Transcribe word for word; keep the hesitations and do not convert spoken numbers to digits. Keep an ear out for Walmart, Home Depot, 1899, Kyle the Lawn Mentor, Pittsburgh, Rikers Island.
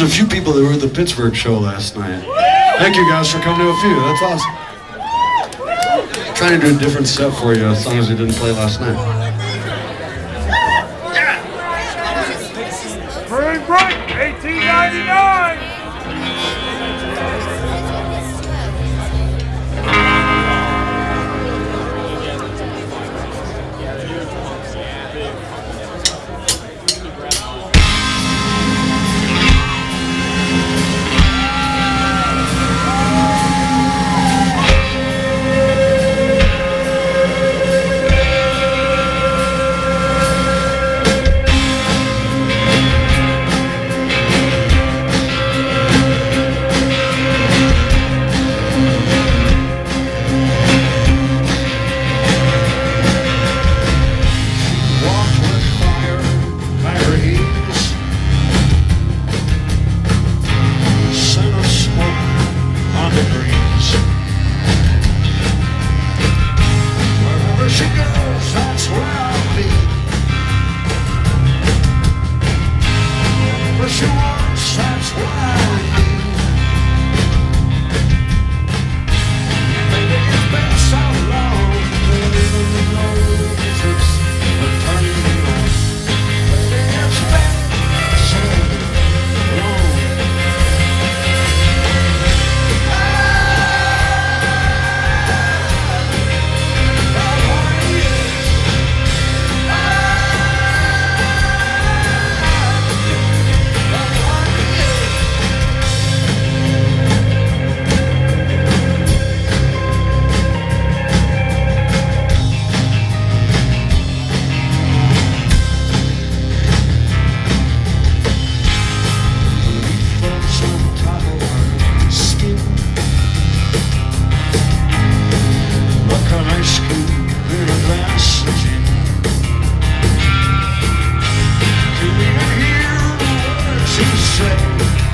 There's a few people that were at the Pittsburgh show last night. Thank you guys for coming to a few. That's awesome. I'm trying to do a different set for you as long as you didn't play last night. Spring break, eighteen ninety-nine! Say